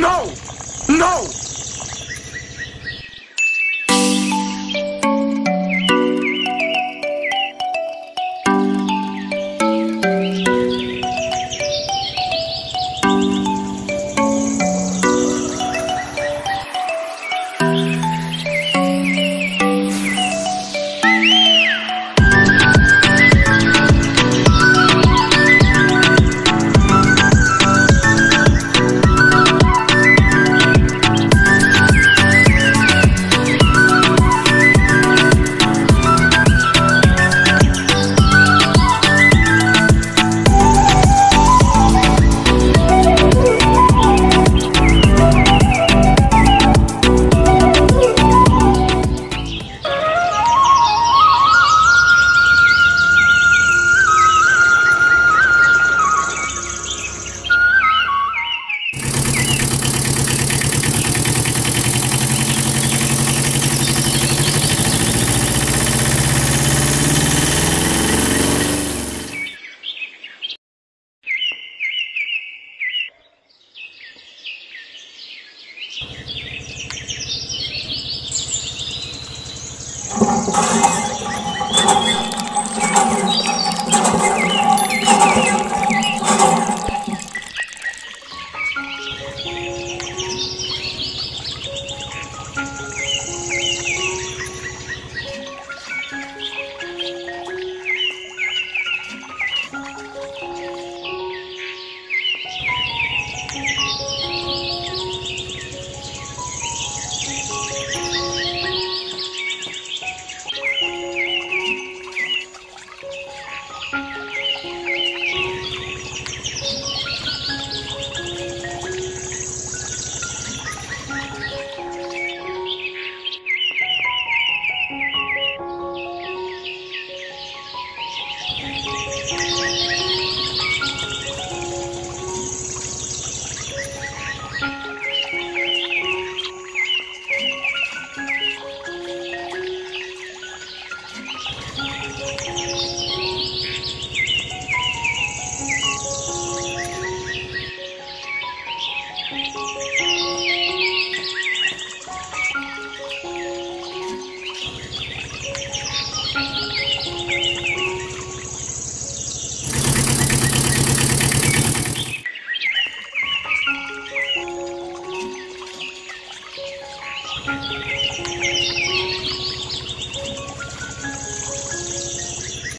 No! No!